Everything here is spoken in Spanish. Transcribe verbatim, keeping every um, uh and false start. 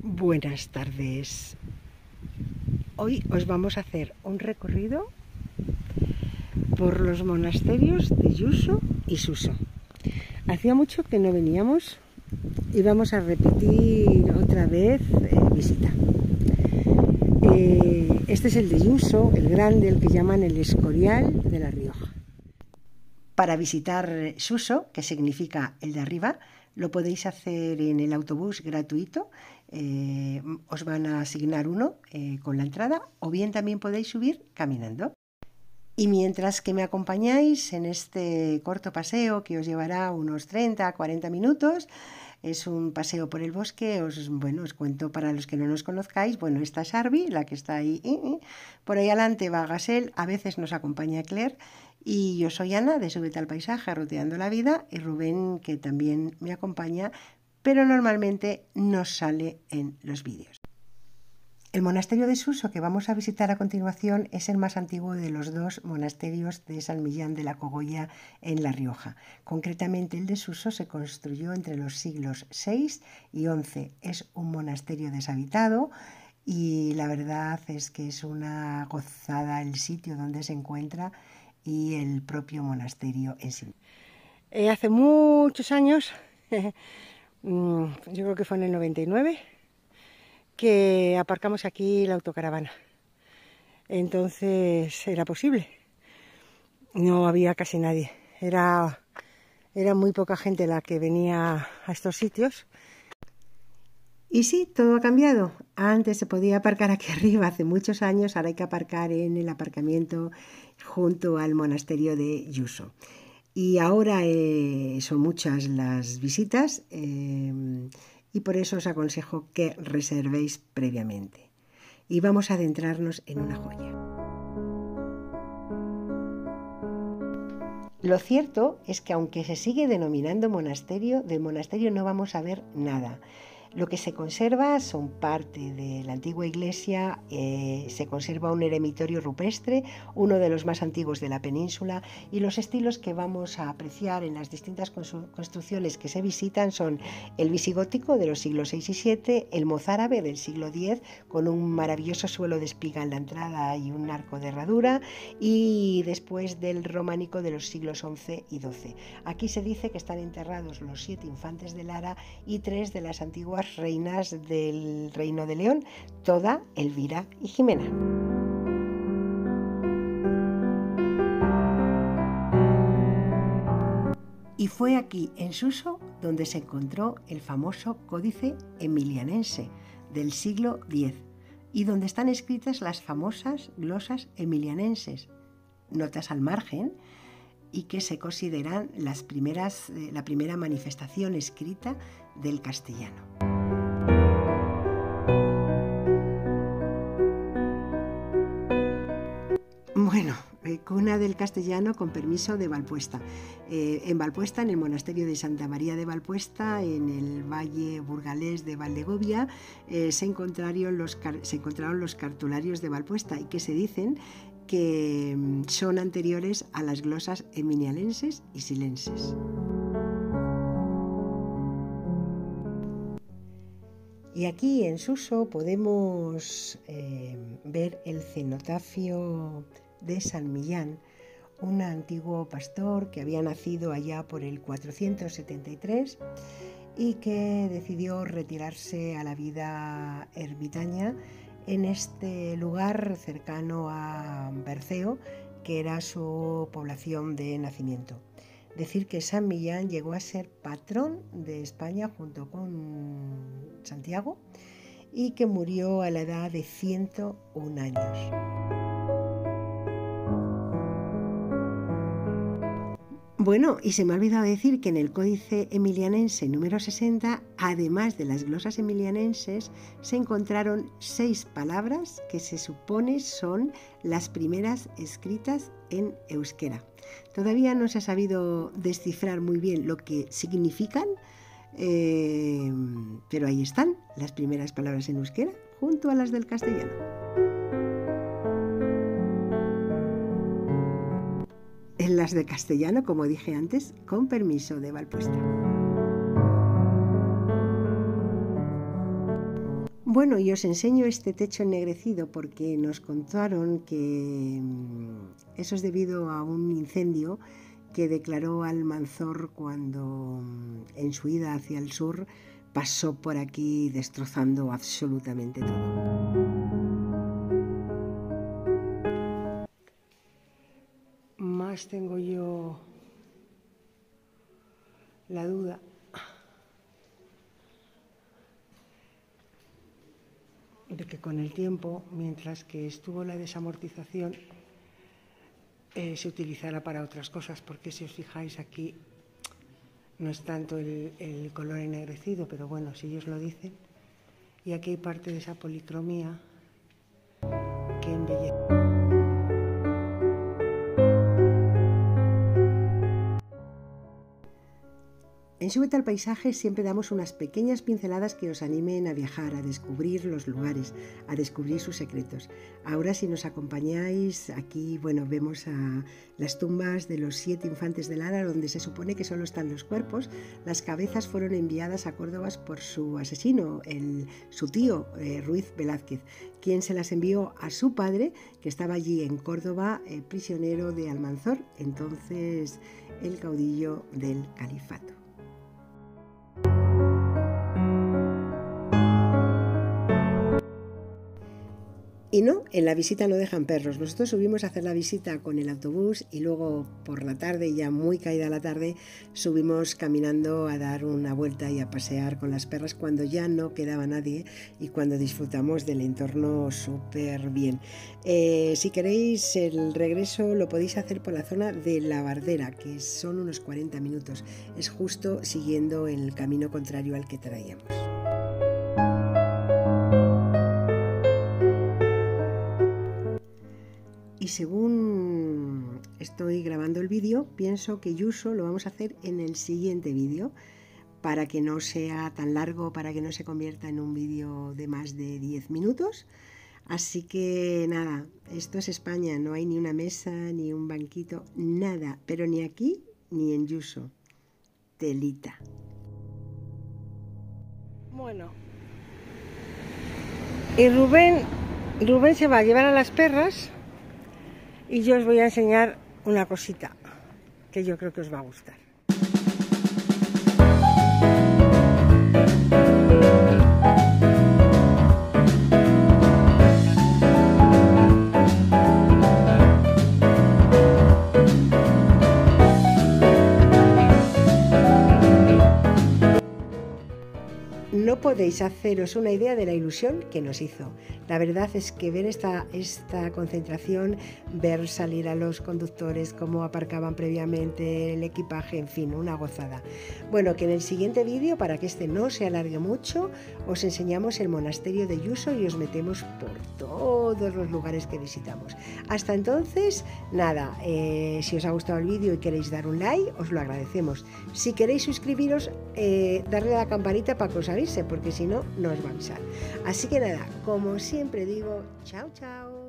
Buenas tardes. Hoy os vamos a hacer un recorrido por los monasterios de Yuso y Suso. Hacía mucho que no veníamos y vamos a repetir otra vez eh, visita. Eh, este es el de Yuso, el grande, el que llaman el Escorial de La Rioja. Para visitar Suso, que significa el de arriba, lo podéis hacer en el autobús gratuito, eh, os van a asignar uno eh, con la entrada, o bien también podéis subir caminando. Y mientras que me acompañáis en este corto paseo que os llevará unos treinta a cuarenta minutos, es un paseo por el bosque, os, bueno, os cuento para los que no nos conozcáis, bueno, esta es Arby, la que está ahí, eh, eh. por ahí adelante va Gasel, a veces nos acompaña Claire, y yo soy Ana, de Súbete al Paisaje, Roteando la Vida, y Rubén, que también me acompaña, pero normalmente no sale en los vídeos. El monasterio de Suso, que vamos a visitar a continuación, es el más antiguo de los dos monasterios de San Millán de la Cogolla en La Rioja. Concretamente, el de Suso se construyó entre los siglos seis y once. Es un monasterio deshabitado, y la verdad es que es una gozada el sitio donde se encuentra y el propio monasterio en sí. Eh, hace muchos años, yo creo que fue en el noventa y nueve, que aparcamos aquí la autocaravana. Entonces era posible. No había casi nadie. Era, era muy poca gente la que venía a estos sitios. Y sí, todo ha cambiado. Antes se podía aparcar aquí arriba hace muchos años, ahora hay que aparcar en el aparcamiento junto al monasterio de Yuso. Y ahora eh, son muchas las visitas eh, y por eso os aconsejo que reservéis previamente. Y vamos a adentrarnos en una joya. Lo cierto es que aunque se sigue denominando monasterio, del monasterio no vamos a ver nada. Lo que se conserva son parte de la antigua iglesia, eh, se conserva un eremitorio rupestre, uno de los más antiguos de la península, y los estilos que vamos a apreciar en las distintas construcciones que se visitan son el visigótico de los siglos seis y siete, el mozárabe del siglo diez, con un maravilloso suelo de espiga en la entrada y un arco de herradura, y después del románico de los siglos once y doce. Aquí se dice que están enterrados los siete infantes de Lara y tres de las antiguas reinas del Reino de León, Toda, Elvira y Jimena. Y fue aquí, en Suso, donde se encontró el famoso Códice Emilianense del siglo diez y donde están escritas las famosas glosas emilianenses, notas al margen, y que se consideran las primeras, eh, la primera manifestación escrita del castellano. Bueno, eh, cuna del castellano con permiso de Valpuesta. Eh, en Valpuesta, en el monasterio de Santa María de Valpuesta, en el valle burgalés de Valdegovia, eh, se, encontraron los se encontraron los cartularios de Valpuesta y que se dicen que son anteriores a las glosas emilianenses y silenses. Y aquí en Suso podemos eh, ver el cenotafio de San Millán, un antiguo pastor que había nacido allá por el cuatrocientos setenta y tres y que decidió retirarse a la vida ermitaña en este lugar cercano a Berceo, que era su población de nacimiento. Decir que San Millán llegó a ser patrón de España junto con Santiago y que murió a la edad de ciento un años. Bueno, y se me ha olvidado decir que en el Códice Emilianense número sesenta, además de las glosas emilianenses, se encontraron seis palabras que se supone son las primeras escritas en euskera. Todavía no se ha sabido descifrar muy bien lo que significan, eh, pero ahí están las primeras palabras en euskera junto a las del castellano. Las de castellano, como dije antes, con permiso de Valpuesta. Bueno, y os enseño este techo ennegrecido porque nos contaron que eso es debido a un incendio que declaró Almanzor cuando en su ida hacia el sur pasó por aquí destrozando absolutamente todo. Más tengo yo la duda. De que con el tiempo, mientras que estuvo la desamortización, eh, se utilizara para otras cosas, porque si os fijáis aquí no es tanto el, el color ennegrecido, pero bueno, si ellos lo dicen, y aquí hay parte de esa policromía que embellece. En Súbete al Paisaje siempre damos unas pequeñas pinceladas que os animen a viajar, a descubrir los lugares, a descubrir sus secretos. Ahora, si nos acompañáis, aquí bueno, vemos a las tumbas de los siete infantes de Lara, donde se supone que solo están los cuerpos. Las cabezas fueron enviadas a Córdoba por su asesino, el, su tío, eh, Ruiz Velázquez, quien se las envió a su padre, que estaba allí en Córdoba, eh, prisionero de Almanzor, entonces el caudillo del califato. Y no, en la visita no dejan perros. Nosotros subimos a hacer la visita con el autobús y luego por la tarde, ya muy caída la tarde, subimos caminando a dar una vuelta y a pasear con las perras cuando ya no quedaba nadie y cuando disfrutamos del entorno súper bien. Eh, si queréis el regreso lo podéis hacer por la zona de La Bardera, que son unos cuarenta minutos. Es justo siguiendo el camino contrario al que traíamos. Y según estoy grabando el vídeo, pienso que Yuso lo vamos a hacer en el siguiente vídeo para que no sea tan largo, para que no se convierta en un vídeo de más de diez minutos. Así que nada, esto es España, no hay ni una mesa, ni un banquito, nada, pero ni aquí ni en Yuso. Telita. Bueno. Y Rubén, Rubén se va a llevar a las perras. Y yo os voy a enseñar una cosita que yo creo que os va a gustar. No podéis haceros una idea de la ilusión que nos hizo. La verdad es que ver esta, esta concentración, ver salir a los conductores, cómo aparcaban previamente el equipaje, en fin, una gozada. Bueno, que en el siguiente vídeo, para que este no se alargue mucho, os enseñamos el monasterio de Yuso y os metemos por todos los lugares que visitamos. Hasta entonces, nada, eh, si os ha gustado el vídeo y queréis dar un like, os lo agradecemos. Si queréis suscribiros, eh, darle a la campanita para que os avise, porque si no, no os va a avisar. Así que nada, como siempre digo, chao, chao.